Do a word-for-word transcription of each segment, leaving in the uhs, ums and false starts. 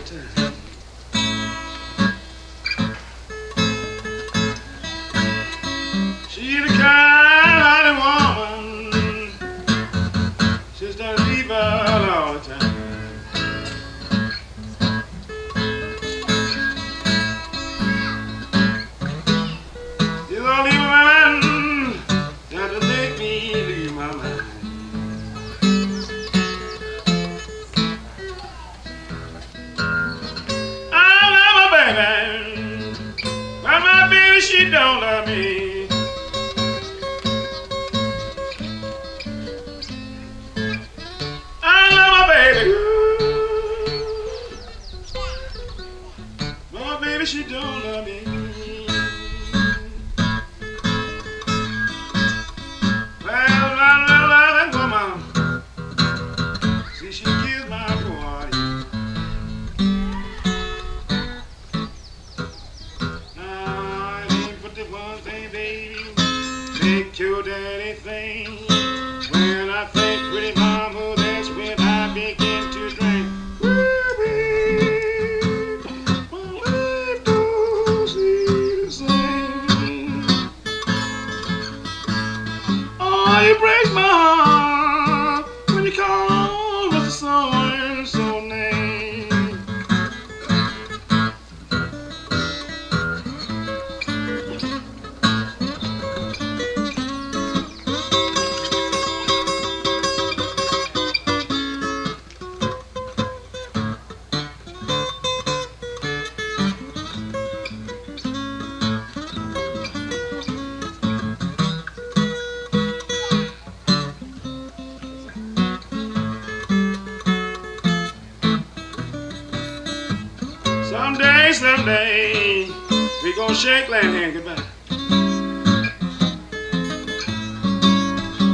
it is. She's the kind of woman, she's done evil all the time. She's all evil. She don't love me. I love my baby. But my baby, she don't love me. Well, I love that woman. See, she gives my boy. Killed anything. When I think pretty mama, that's when I begin to drink. Baby, my life don't seem the same. Oh, you break my heart when you call with a so and so name. Someday, someday, we gon' shake land hand goodbye.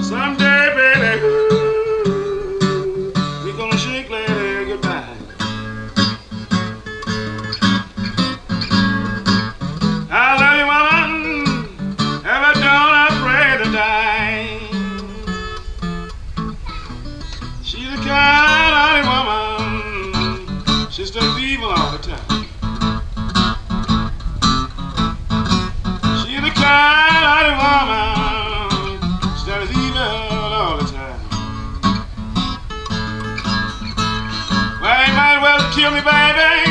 Someday, baby, ooh, we gonna shake land hand goodbye. I love you, woman, ever don't I pray to die. She's a kind-hearted woman, she's the evil all the time. Kill me, baby.